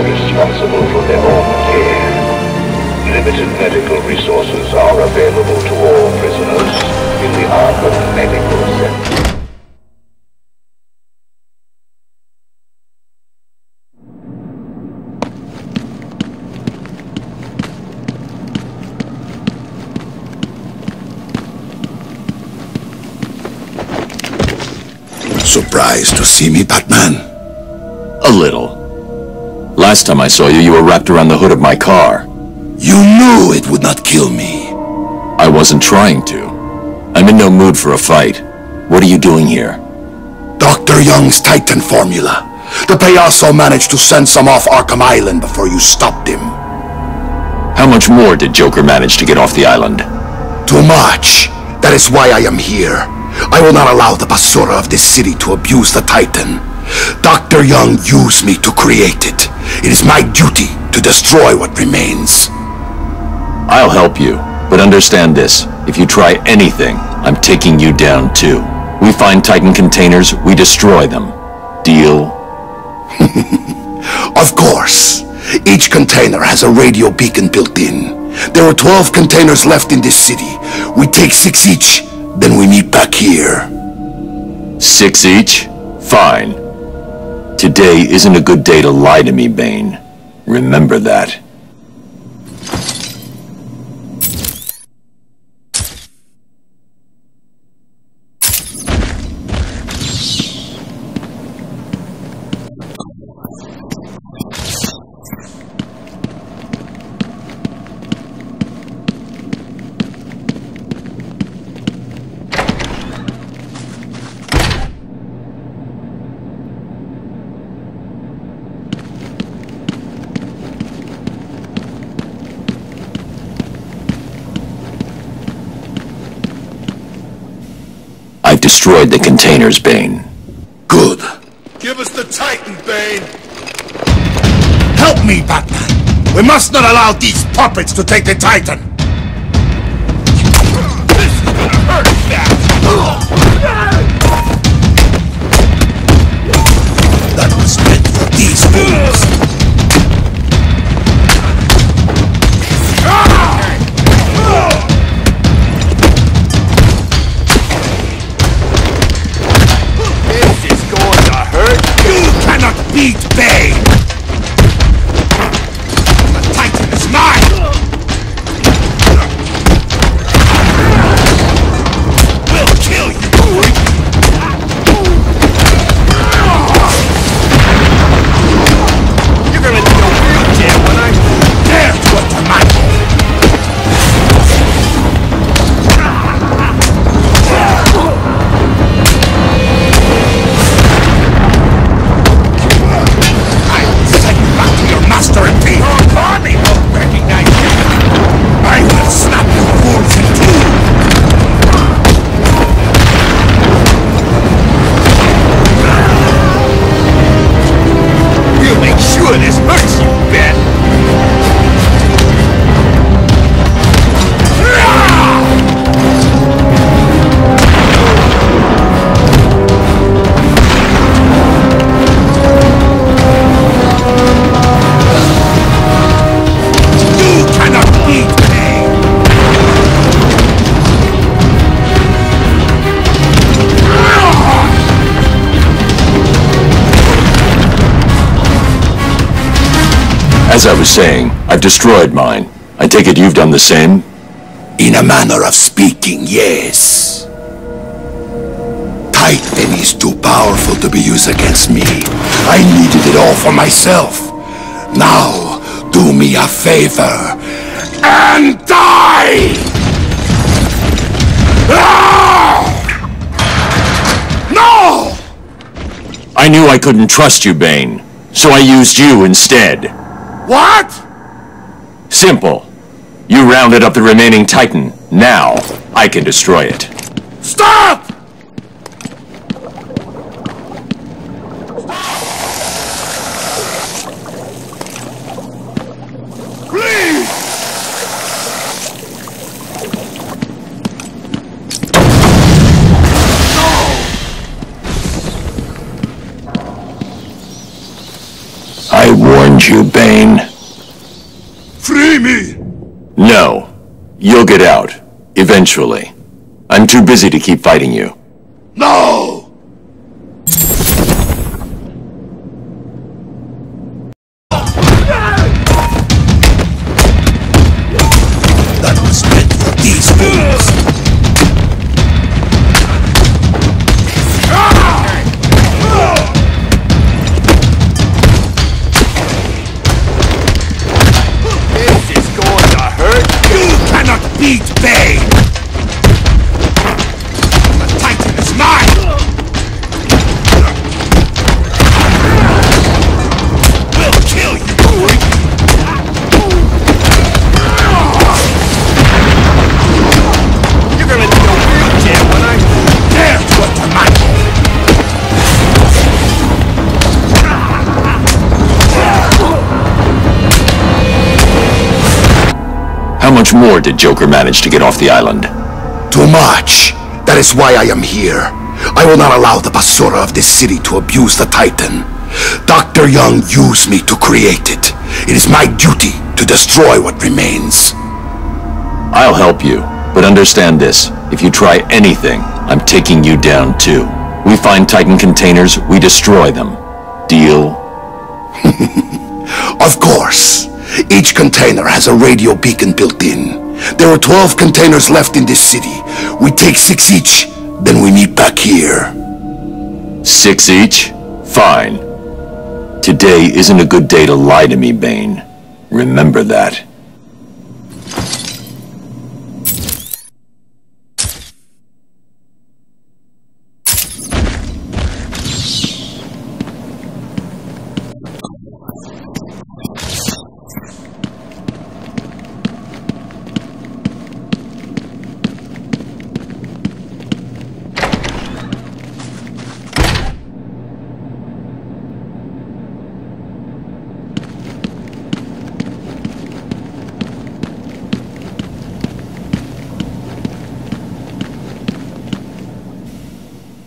are responsible for their own care. Limited medical resources are available to all prisoners in the Arkham Medical Center. Surprised to see me, Batman? A little. Last time I saw you, you were wrapped around the hood of my car. You knew it would not kill me. I wasn't trying to. I'm in no mood for a fight. What are you doing here? Dr. Young's Titan formula. The Payaso managed to send some off Arkham Island before you stopped him. How much more did Joker manage to get off the island? Too much. That is why I am here. I will not allow the basura of this city to abuse the Titan. Dr. Young used me to create it. It is my duty to destroy what remains. I'll help you, but understand this. If you try anything, I'm taking you down too. We find Titan containers, we destroy them. Deal? Of course. Each container has a radio beacon built in. There were 12 containers left in this city. We take 6 each. Then we meet back here. 6 each? Fine. Today isn't a good day to lie to me, Bane. Remember that. I've destroyed the containers, Bane. Good. Give us the Titan, Bane! Help me, Batman! We must not allow these puppets to take the Titan! This is gonna hurt bad! That was meant for these fools! As I was saying, I've destroyed mine. I take it you've done the same? In a manner of speaking, yes. Titan is too powerful to be used against me. I needed it all for myself. Now, do me a favor and die! No! I knew I couldn't trust you, Bane, so I used you instead. What? Simple. You rounded up the remaining Titan. Now, I can destroy it. Stop! find you, Bane. Free me! No. You'll get out. Eventually. I'm too busy to keep fighting you. No! Beat Bane! The Titan is mine! We'll kill you, boy! You're gonna do a real jam when I dare to it tonight! How much more did Joker manage to get off the island? Too much! That is why I am here. I will not allow the basura of this city to abuse the Titan. Dr. Young used me to create it. It is my duty to destroy what remains. I'll help you, but understand this. If you try anything, I'm taking you down too. We find Titan containers, we destroy them. Deal? Of course. Each container has a radio beacon built in. There are 12 containers left in this city. We take 6 each, then we meet back here. 6 each? Fine. Today isn't a good day to lie to me, Bane. Remember that.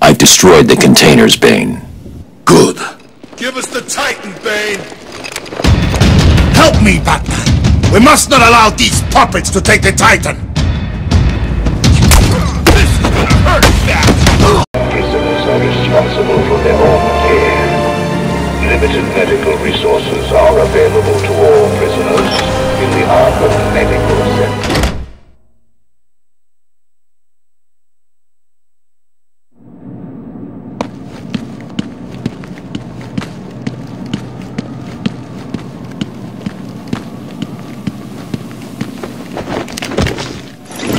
I've destroyed the containers, Bane. Good. Give us the Titan, Bane! Help me, Batman! We must not allow these puppets to take the Titan! This is gonna hurt that! Prisoners are responsible for their own care. Limited medical resources are available to all prisoners in the Arkham Medical Center.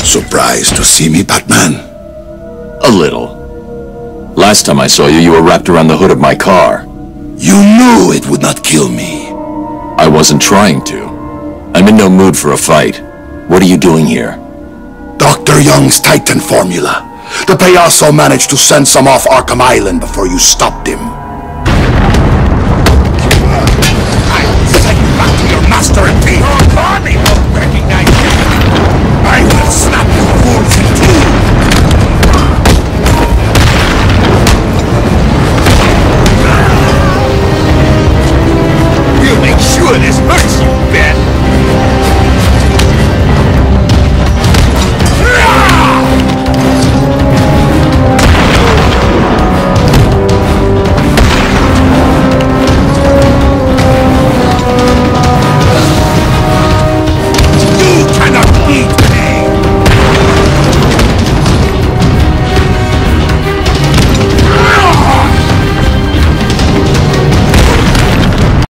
Surprised to see me, Batman? A little. Last time I saw you, you were wrapped around the hood of my car. You knew it would not kill me. I wasn't trying to. I'm in no mood for a fight. What are you doing here? Dr. Young's Titan formula. The Payaso managed to send some off Arkham Island before you stopped him.